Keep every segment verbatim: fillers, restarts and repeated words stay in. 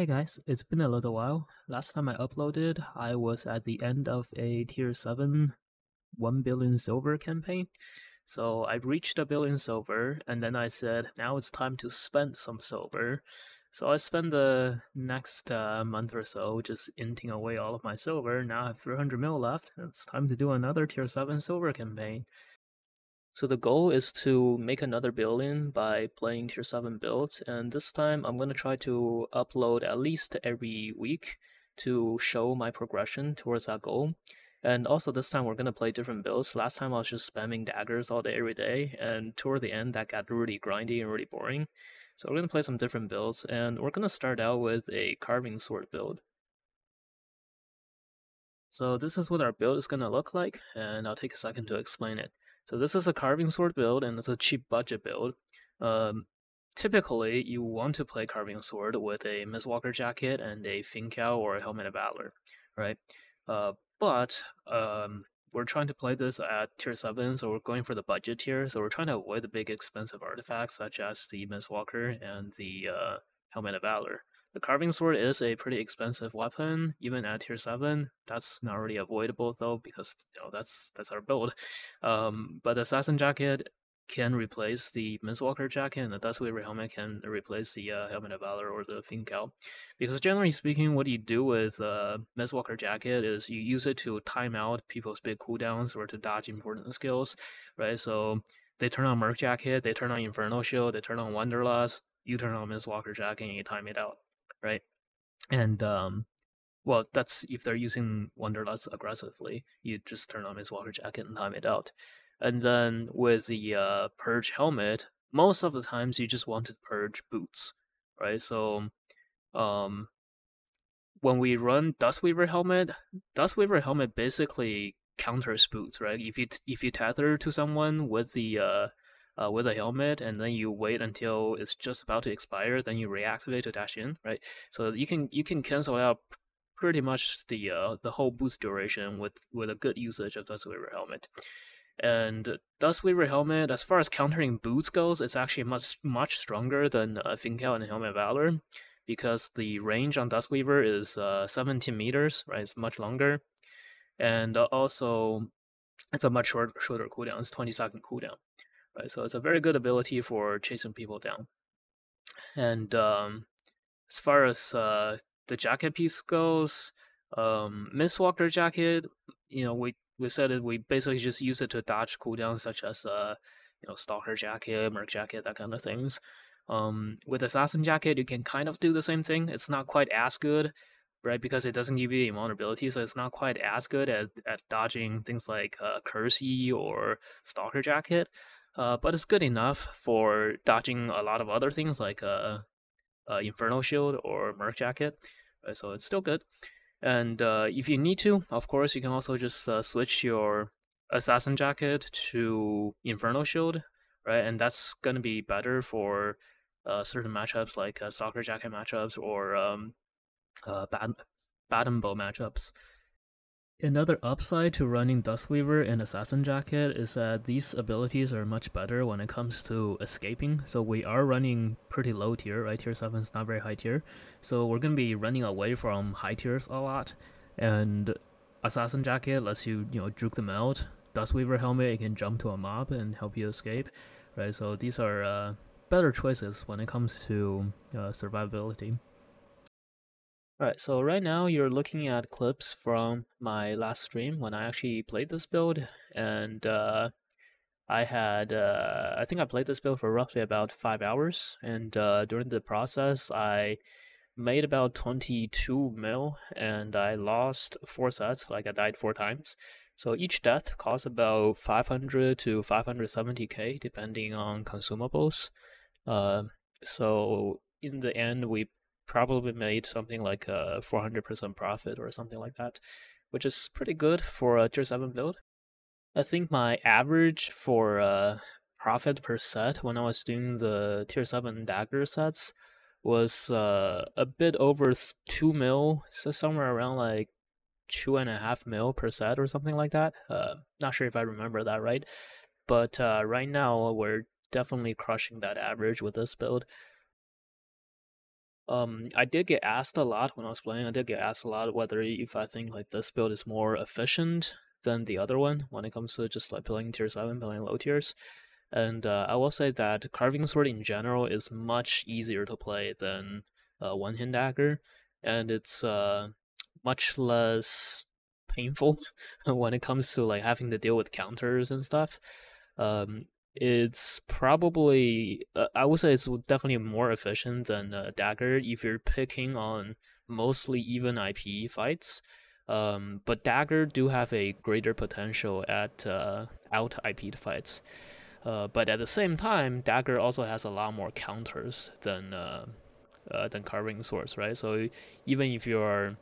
Hey guys, it's been a little while. Last time I uploaded, I was at the end of a tier seven one billion silver campaign. So I reached a billion silver, and then I said, now it's time to spend some silver. So I spent the next uh, month or so just inting away all of my silver. Now I have three hundred mil left, and it's time to do another tier seven silver campaign. So the goal is to make another billion by playing tier seven builds, and this time I'm going to try to upload at least every week to show my progression towards that goal. And also this time we're going to play different builds. Last time I was just spamming daggers all day every day, and toward the end that got really grindy and really boring. So we're going to play some different builds, and we're going to start out with a Carving Sword build. So this is what our build is going to look like, and I'll take a second to explain it. So this is a Carving Sword build, and it's a cheap budget build. Um, typically, you want to play Carving Sword with a Mistwalker Jacket and a Finkel or a Helmet of Valor, right? Uh, but um, we're trying to play this at tier seven, so we're going for the budget tier. So we're trying to avoid the big expensive artifacts such as the Mistwalker and the uh, Helmet of Valor. The Carving Sword is a pretty expensive weapon, even at tier seven. That's not really avoidable though, because you know, that's that's our build. Um, but the Assassin Jacket can replace the Mistwalker Jacket, and the Dustweaver Helmet can replace the uh, Helmet of Valor or the Finkel. Because generally speaking, what you do with uh, Mistwalker Jacket is you use it to time out people's big cooldowns or to dodge important skills, right? So they turn on Merc Jacket, they turn on Inferno Shield, they turn on Wanderlust, you turn on Mistwalker Jacket and you time it out. Right, and um, well, that's if they're using Wanderlust aggressively. You just turn on Mistwalker Jacket and time it out. And then with the uh, Purge Helmet, most of the times you just want to purge boots, right? So, um, when we run Dustweaver Helmet, Dustweaver Helmet basically counters boots, right? If you t if you tether to someone with the uh, Uh, with a helmet, and then you wait until it's just about to expire, then you reactivate to dash in, right? So you can you can cancel out pretty much the uh, the whole boost duration with with a good usage of Dustweaver Helmet. And Dustweaver Helmet, as far as countering boots goes, it's actually much much stronger than uh, Finkel and Helmet of Valor, because the range on Dustweaver is uh, seventeen meters, right? It's much longer, and uh, also it's a much shorter shorter cooldown. It's twenty second cooldown. Right, so it's a very good ability for chasing people down. And um, as far as uh, the jacket piece goes, um, Mistwalker Jacket, you know, we, we said it, we basically just use it to dodge cooldowns such as, uh, you know, Stalker Jacket, Merc Jacket, that kind of things. Um, with Assassin Jacket, you can kind of do the same thing. It's not quite as good, right, because it doesn't give you invulnerability, so it's not quite as good at, at dodging things like uh, Curse-y or Stalker Jacket. Uh, but it's good enough for dodging a lot of other things like uh, uh, Inferno Shield or Merc Jacket, right, so it's still good. And uh, if you need to, of course, you can also just uh, switch your Assassin Jacket to Inferno Shield, right? And that's going to be better for uh, certain matchups like uh, Stalker Jacket matchups or um, uh, Bat, Bat and Bow matchups. Another upside to running Dustweaver and Assassin Jacket is that these abilities are much better when it comes to escaping. So we are running pretty low tier, right? Tier seven is not very high tier. So we're going to be running away from high tiers a lot. And Assassin Jacket lets you, you know, juke them out. Dustweaver Helmet, it can jump to a mob and help you escape, right? So these are uh, better choices when it comes to uh, survivability. Alright, so right now you're looking at clips from my last stream when I actually played this build, and uh, I had, uh, I think I played this build for roughly about five hours, and uh, during the process I made about twenty-two mil, and I lost four sets, like I died four times. So each death costs about five hundred to five hundred seventy K depending on consumables. Uh, so in the end we probably made something like a four hundred percent profit or something like that, which is pretty good for a tier seven build. I think my average for uh, profit per set when I was doing the tier seven dagger sets was uh, a bit over two mil, so somewhere around like two and a half mil per set or something like that. Uh, not sure if I remember that right, but uh, right now we're definitely crushing that average with this build. Um, I did get asked a lot when I was playing. I did get asked a lot whether if I think like this build is more efficient than the other one when it comes to just like playing tier seven, playing low tiers. And uh, I will say that Carving Sword in general is much easier to play than uh, One Hand Dagger, and it's uh, much less painful when it comes to like having to deal with counters and stuff. Um, it's probably uh, I would say it's definitely more efficient than uh, Dagger if you're picking on mostly even I P fights. Um, but Dagger do have a greater potential at uh, out I P fights. Uh, but at the same time, Dagger also has a lot more counters than uh, uh, than Carving Swords, right? So even if you are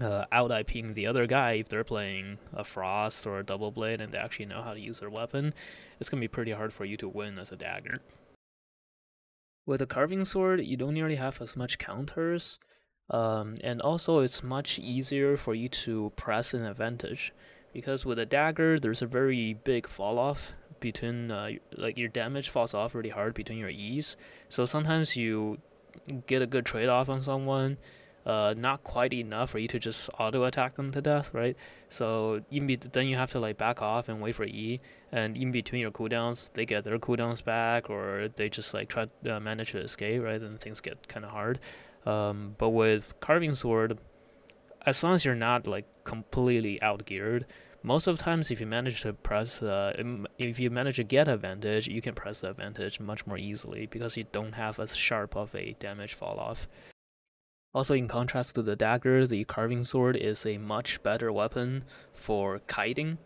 uh, out IPing the other guy, if they're playing a Frost or a Double Blade and they actually know how to use their weapon, it's gonna be pretty hard for you to win as a Dagger. With a Carving Sword, you don't nearly have as much counters, um, and also it's much easier for you to press an advantage, because with a Dagger, there's a very big fall off between uh, like your damage falls off really hard between your E's, so sometimes you get a good trade-off on someone, uh, not quite enough for you to just auto attack them to death, right? So even be then you have to like back off and wait for E, and in between your cooldowns they get their cooldowns back, or they just like try to uh, manage to escape, right? Then things get kind of hard. Um, but with Carving Sword, as long as you're not like completely out geared, most of the times if you manage to press, uh, if you manage to get advantage, you can press the advantage much more easily because you don't have as sharp of a damage fall off. Also, in contrast to the Dagger, the Carving Sword is a much better weapon for kiting.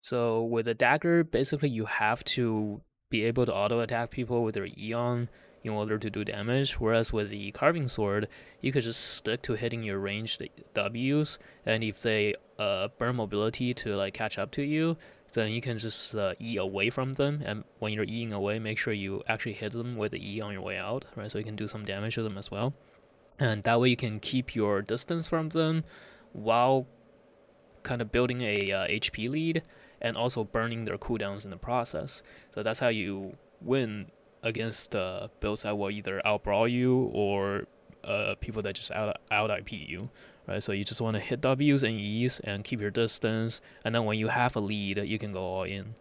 So with a Dagger, basically you have to be able to auto attack people with your E on in order to do damage, whereas with the Carving Sword, you could just stick to hitting your ranged W's, and if they uh, burn mobility to like catch up to you, then you can just uh, E away from them, and when you're Eing away, make sure you actually hit them with the E on your way out, right? So you can do some damage to them as well, and that way you can keep your distance from them while kind of building a uh, H P lead and also burning their cooldowns in the process. So that's how you win against uh, builds that will either outbrawl you or uh, people that just out, out I P you, right? So you just want to hit W's and E's and keep your distance, and then when you have a lead, you can go all in.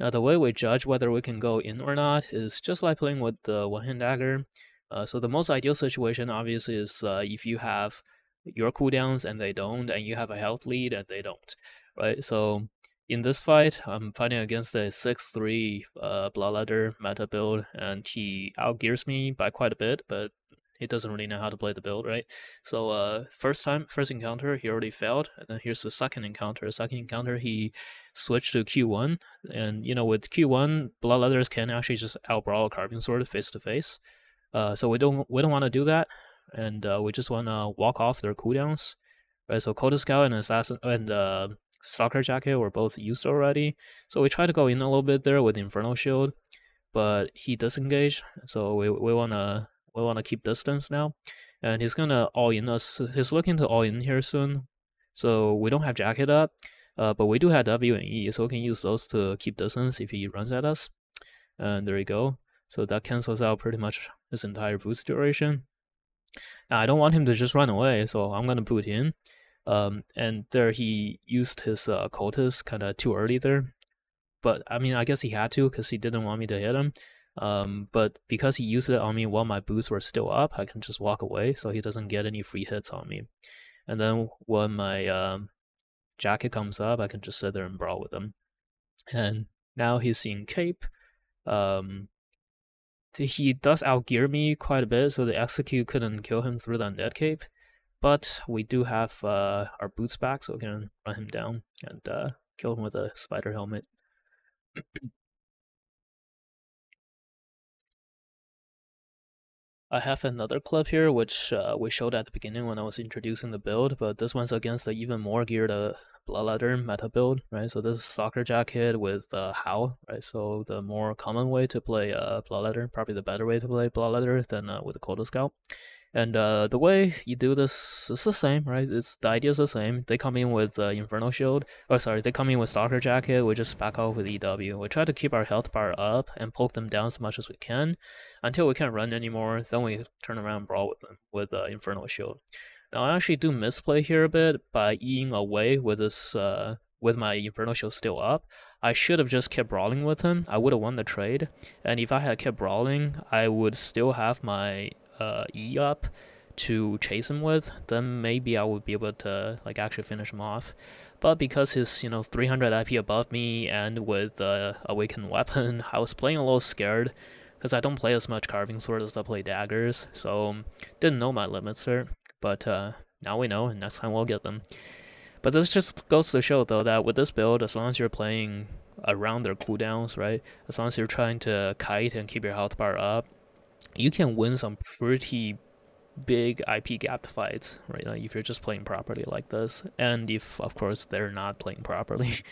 Now the way we judge whether we can go in or not is just like playing with the One Hand Dagger. Uh, so the most ideal situation obviously is uh, if you have your cooldowns and they don't, and you have a health lead and they don't, right? So in this fight, I'm fighting against a six three uh, Bloodletter meta build, and he outgears me by quite a bit, but he doesn't really know how to play the build, right? So uh, first time, first encounter, he already failed, and then here's the second encounter. Second encounter, he switched to Q one, and you know, with Q one, Bloodletters can actually just outbrawl a Carving Sword face to face. Uh, so we don't we don't want to do that, and uh, we just want to walk off their cooldowns, right? So Coda Scout and Assassin and uh, Stalker Jacket were both used already, so we tried to go in a little bit there with Inferno Shield, but he disengaged, so we we wanna we wanna keep distance now, and he's gonna all in us. He's looking to all in here soon, so we don't have Jacket up, uh, but we do have W and E, so we can use those to keep distance if he runs at us, and there you go. So that cancels out pretty much his entire boost duration. Now I don't want him to just run away, so I'm gonna boot in. Um, and there he used his uh, Occultist kind of too early there, but I mean I guess he had to because he didn't want me to hit him, um, but because he used it on me while my boots were still up, I can just walk away so he doesn't get any free hits on me, and then when my um, Jacket comes up, I can just sit there and brawl with him. And now he's seeing Cape. um, he does outgear me quite a bit, so the Execute couldn't kill him through the Undead Cape, but we do have uh, our boots back, so we can run him down and uh, kill him with a Spider Helmet. I have another clip here, which uh, we showed at the beginning when I was introducing the build, but this one's against the even more geared uh, Bloodletter meta build, right? So this is Stalker Jacket with uh, Howl, right? So the more common way to play uh, Bloodletter, probably the better way to play Bloodletter than uh, with a Coda Scout. And uh, the way you do this is the same, right? It's the idea is the same. They come in with uh, Inferno Shield, or sorry, they come in with Stalker Jacket. We just back off with E W. We try to keep our health bar up and poke them down as much as we can until we can't run anymore. Then we turn around and brawl with them with uh, Inferno Shield. Now I actually do misplay here a bit by eating away with this uh, with my Inferno Shield still up. I should have just kept brawling with him. I would have won the trade, and if I had kept brawling, I would still have my Uh, E up to chase him with, then maybe I would be able to like actually finish him off. But because he's, you know, three hundred I P above me and with uh, awakened weapon, I was playing a little scared because I don't play as much carving sword as I play daggers, so didn't know my limits there. But uh, now we know, and next time we'll get them. But this just goes to show though that with this build, as long as you're playing around their cooldowns, right, as long as you're trying to kite and keep your health bar up, you can win some pretty big I P gap fights, right? Like if you're just playing properly like this, and if, of course, they're not playing properly.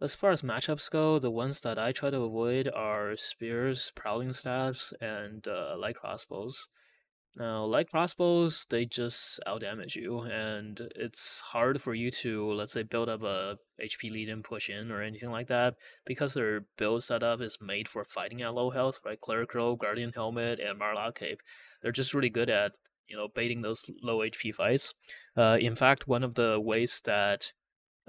As far as matchups go, the ones that I try to avoid are Spears, Prowling Staffs, and uh, Light Crossbows. Now, Light Crossbows, they just outdamage you, and it's hard for you to, let's say, build up a H P lead and push in or anything like that, because their build setup is made for fighting at low health, right? Cleric Robe, Guardian Helmet, and Marlock Cape. They're just really good at, you know, baiting those low H P fights. Uh, in fact, one of the ways that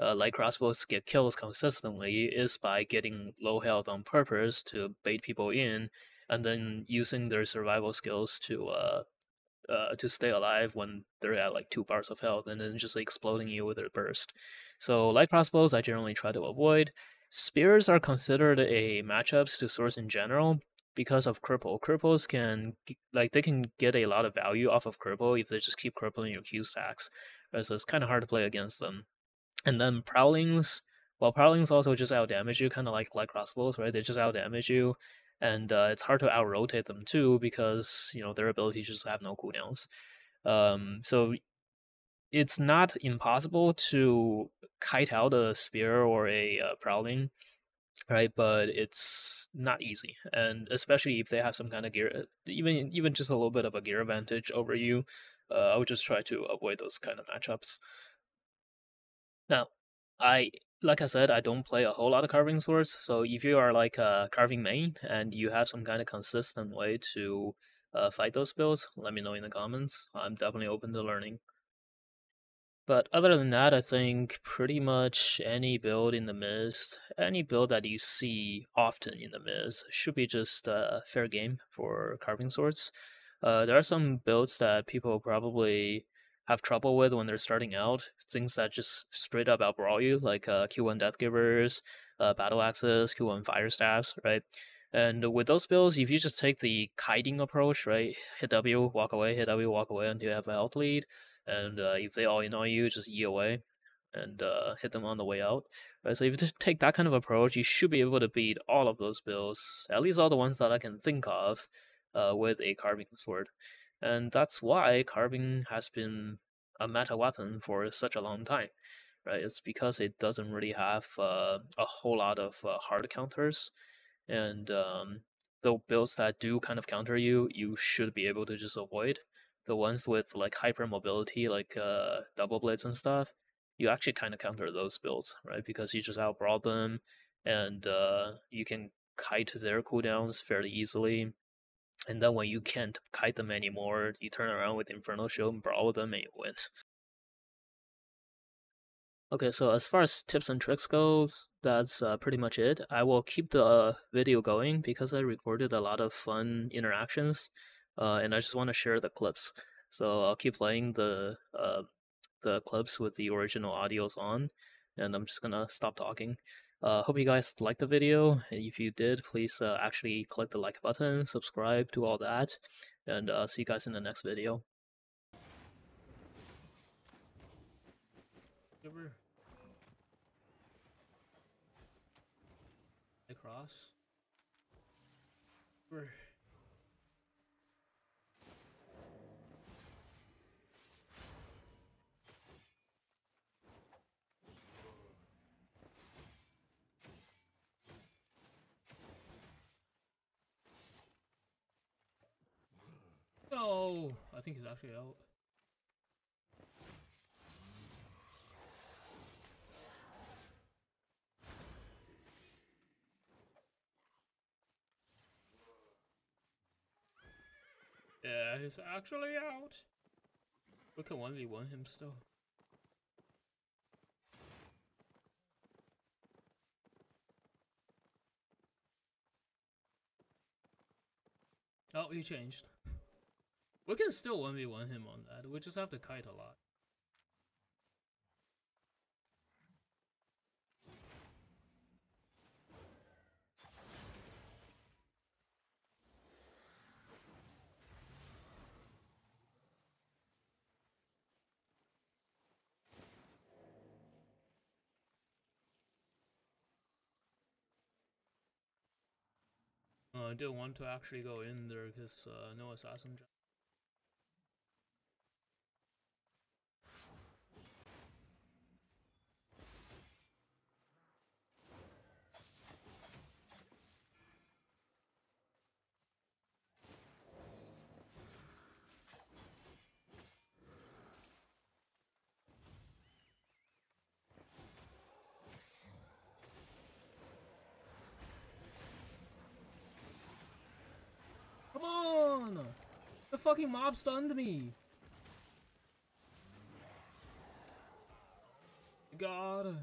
uh, Light Crossbows get kills consistently is by getting low health on purpose to bait people in, and then using their survival skills to uh, Uh, to stay alive when they're at like two bars of health, and then just like, exploding you with their burst. So light crossbows I generally try to avoid. Spears are considered a matchups to source in general because of cripple. Cripples can like they can get a lot of value off of cripple if they just keep crippling your Q stacks. So it's kind of hard to play against them. And then prowlings, well, prowlings also just outdamage you, kind of like light crossbows, right? They just outdamage you. And uh, it's hard to out-rotate them too because, you know, their abilities just have no cooldowns. Um, so it's not impossible to kite out a spear or a uh, prowling, right? But it's not easy, and especially if they have some kind of gear, even even just a little bit of a gear advantage over you, uh, I would just try to avoid those kind of matchups. Now, I. Like I said, I don't play a whole lot of carving swords, so if you are like a carving main and you have some kind of consistent way to uh, fight those builds, let me know in the comments. I'm definitely open to learning. But other than that, I think pretty much any build in the Mist, any build that you see often in the Mist, should be just uh, fair game for carving swords. Uh, there are some builds that people probably have trouble with when they're starting out, things that just straight up outbrawl you, like uh, Q one Death Givers, uh, Battle Axes, Q one Fire Staffs, right? And with those builds, if you just take the kiting approach, right, hit W, walk away, hit W, walk away until you have a health lead, and uh, if they all annoy you, just E away and uh, hit them on the way out, right? So if you take that kind of approach, you should be able to beat all of those builds, at least all the ones that I can think of, uh, with a carving sword. And that's why carving has been a meta weapon for such a long time, right? It's because it doesn't really have uh, a whole lot of uh, hard counters, and um, the builds that do kind of counter you, you should be able to just avoid. The ones with like hyper mobility, like uh, double blades and stuff, you actually kind of counter those builds, right? Because you just outbrawl them, and uh, you can kite their cooldowns fairly easily. And then when you can't kite them anymore, you turn around with Inferno Shield and brawl with them and you win. Okay, so as far as tips and tricks go, that's uh, pretty much it. I will keep the uh, video going because I recorded a lot of fun interactions, uh, and I just want to share the clips. So I'll keep playing the, uh, the clips with the original audios on, and I'm just going to stop talking. Uh, hope you guys liked the video. If you did, please uh, actually click the like button, subscribe, do all that, and uh, see you guys in the next video. Across. Over. think he's actually out. Yeah, he's actually out. We can one v one him still. Oh, he changed. We can still one v one him on that. We just have to kite a lot. I do want to actually go in there because uh, no assassin jacket. Come on! The fucking mob stunned me! God!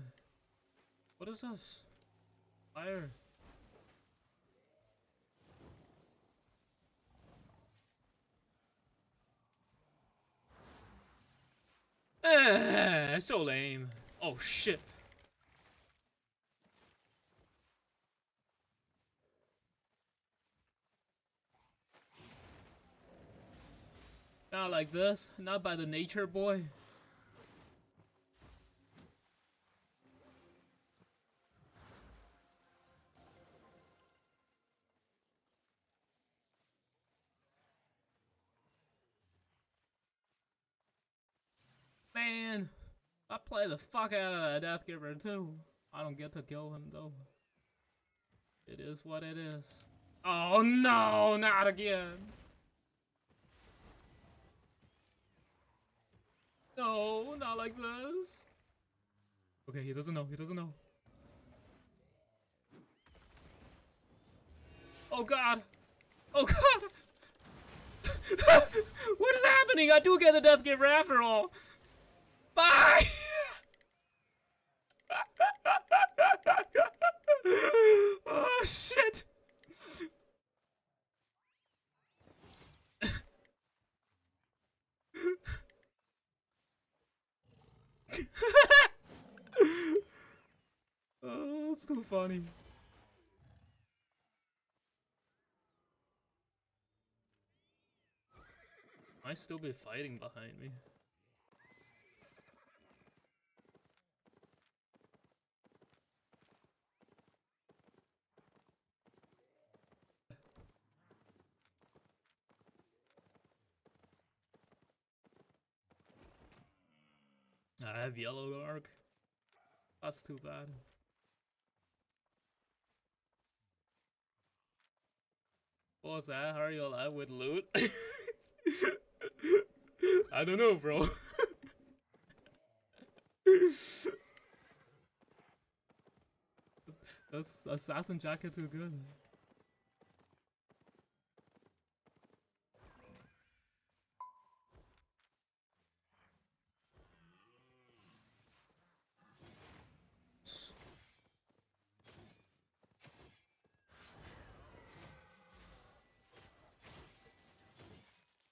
What is this? Fire! Eh, so lame. Oh shit. Not like this, not by the nature boy. Man, I play the fuck out of that Death Giver too. I don't get to kill him though. It is what it is. Oh no, not again. No, not like this. Okay, he doesn't know, he doesn't know. Oh god! Oh god! What is happening? I do get the Death Giver after all! Bye! Oh shit! Oh, it's too funny. Might still be fighting behind me. I have yellow arc. That's too bad. What was that? How are you alive with loot? I don't know, bro. That's Assassin Jacket too good.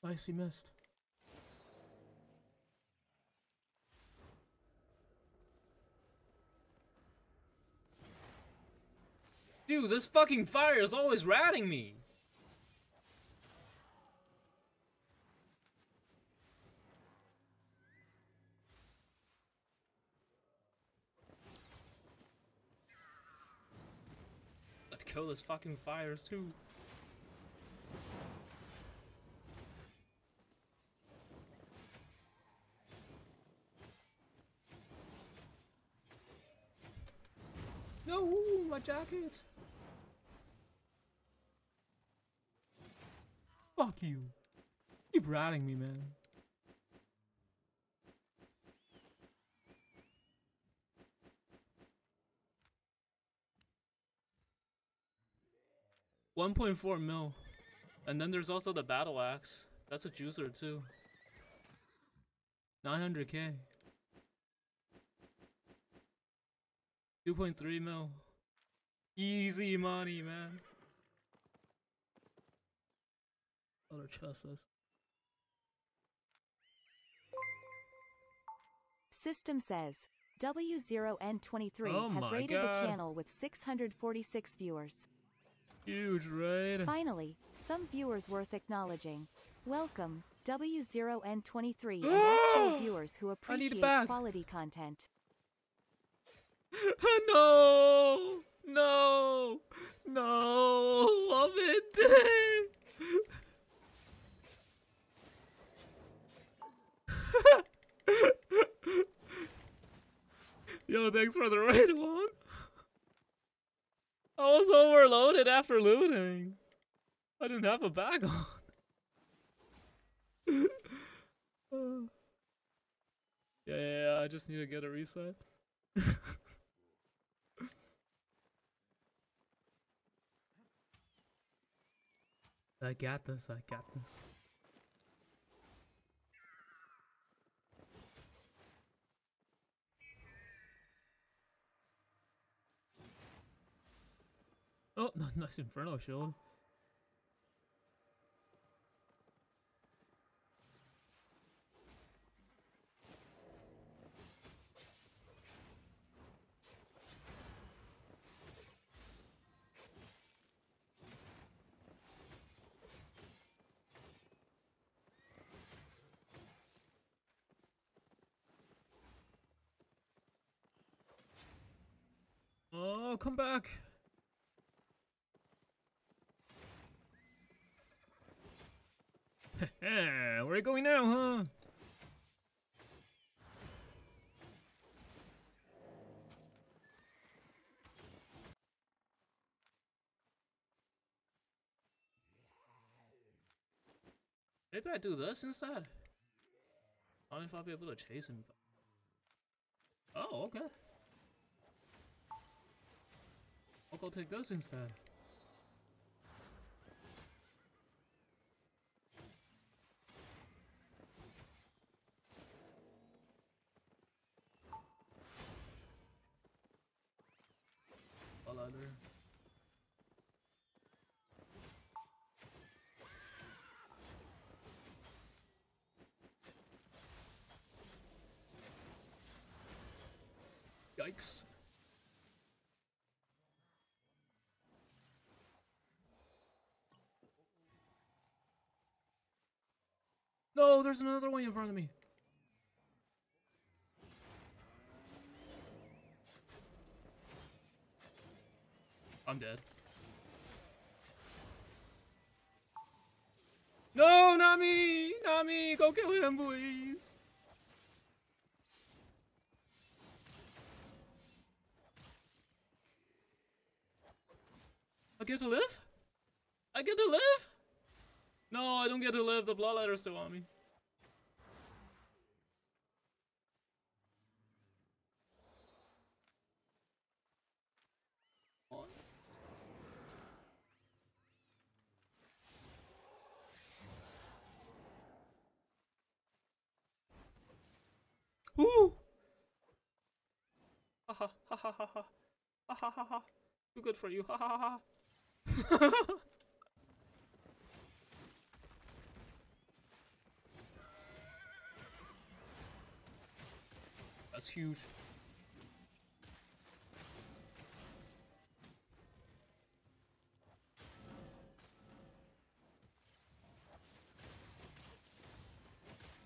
Nice, he missed. Dude, this fucking fire is always ratting me. Let's kill this fucking fires too. No, my jacket. Fuck you. Keep ratting me, man. one point four mil. And then there's also the Battle Axe. That's a juicer too. nine hundred K. two point three mil. Easy money, man. Other chests. System says W zero N twenty-three oh has rated God. the channel with six hundred forty-six viewers. Huge raid. Finally, some viewers worth acknowledging. Welcome, W zero N twenty-three, and actual viewers who appreciate quality content. No, no, no, love it. Yo, thanks for the raid, one. I was overloaded after looting. I didn't have a bag on. uh, yeah, yeah, yeah, I just need to get a reset. I got this, I got this. Oh, nice Inferno Shield. Oh, come back. Where are you going now, huh? Maybe I do this instead. I don't know if I'll be able to chase him. Oh, okay. I'll go take this instead. Yikes. No, there's another one in front of me. I'm dead. No, not me! Not me! Go kill him, please! I get to live? I get to live? No, I don't get to live. The Bloodletter's still on me. Ooh! Ha ha ha ha ha ha. Ha ha ha ha. Too good for you. Ha ha ha ha. That's huge.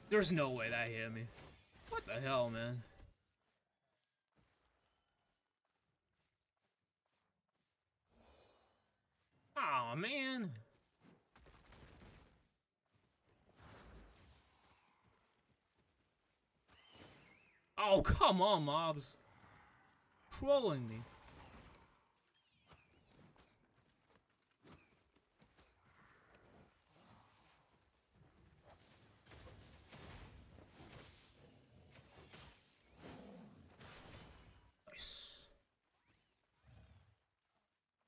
There's no way that hit me. What the hell, man? Aw, oh, man. Oh, come on, mobs. Trolling me.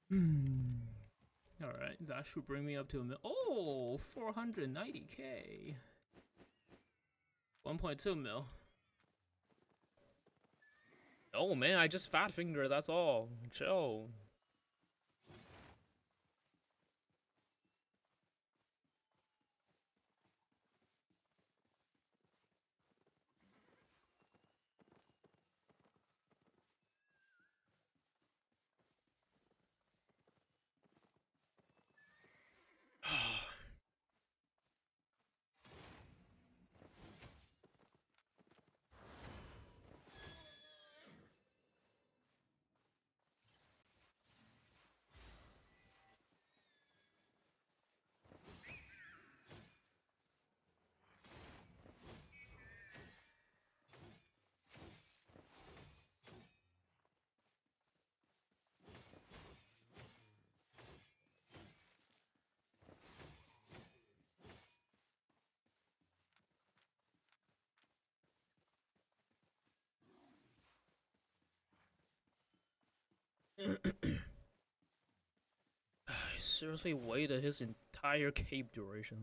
Hmm. Alright, that should bring me up to a mil- Oh! four hundred ninety K! one point two mil. Oh man, I just fat finger, that's all. Chill. I seriously waited his entire cape duration.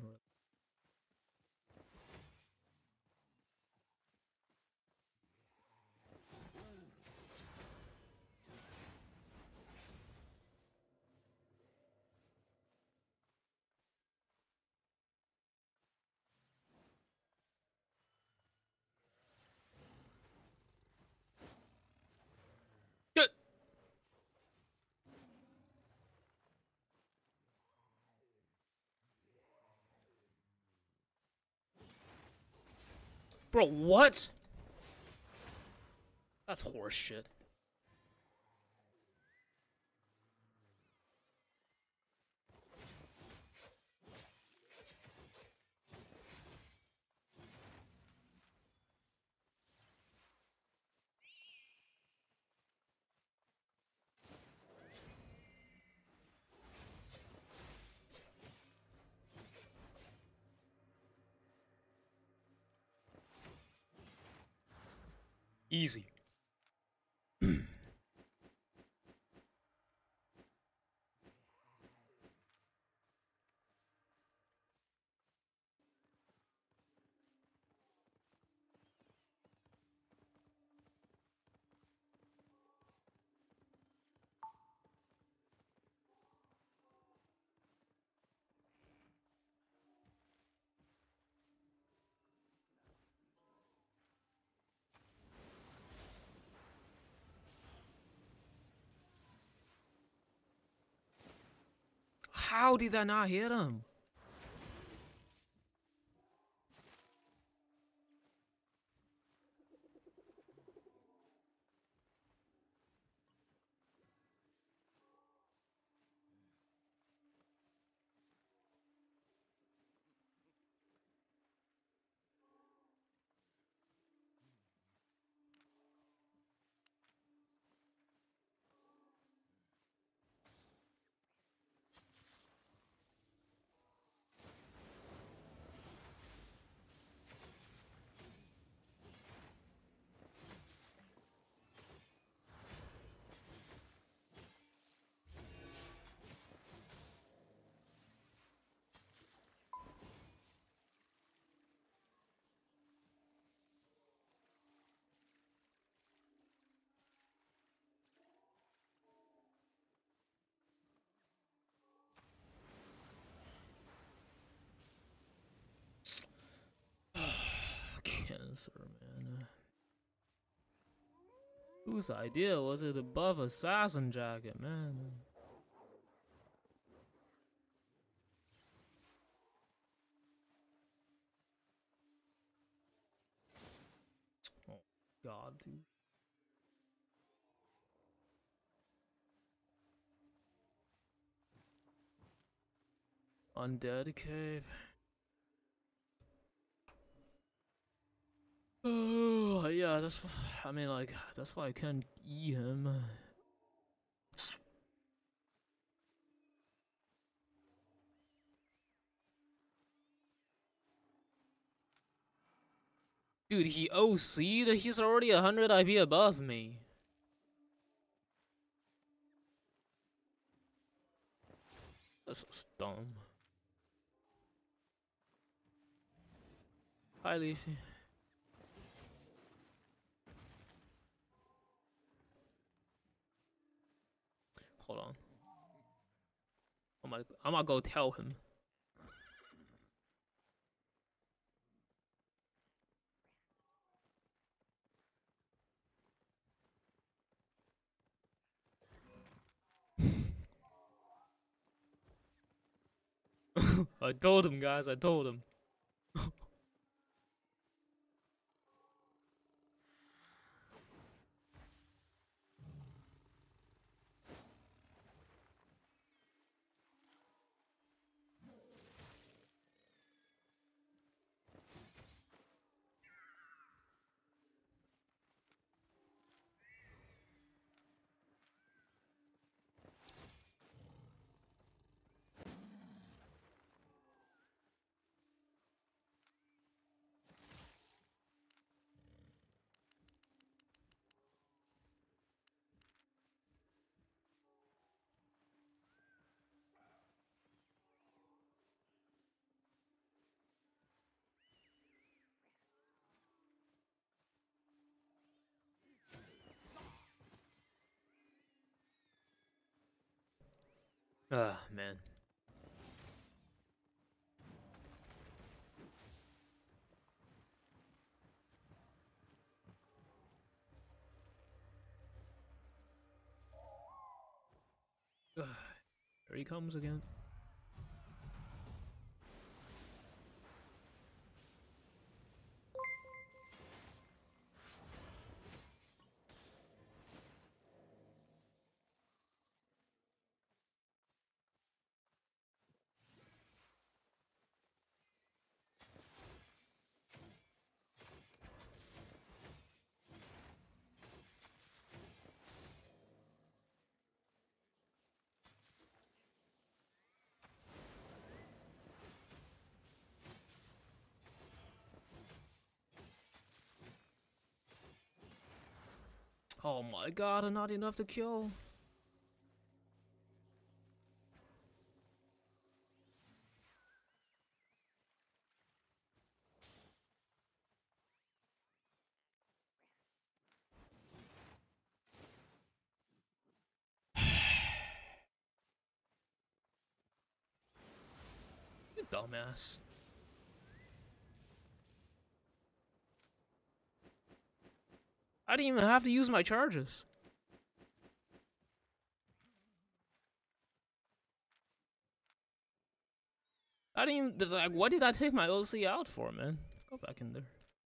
Bro, what? That's horse shit. Easy. How did I not hit him? Man. Whose idea was it to buff Assassin Jacket, man? Oh, God, dude. Undead Cape. Oh yeah, that's why, I mean like that's why I can't eat him. Dude, he O C'd, he's already one hundred I P above me. This is dumb. Hi, Leafy. Hold on. I'm gonna, I'm gonna go tell him. I told him, guys, I told him. Ah, man. Ugh. Here he comes again. Oh my god, not enough to kill. You dumbass. I didn't even have to use my charges. I didn't even, like, what did I take my O C out for, man? Let's go back in there.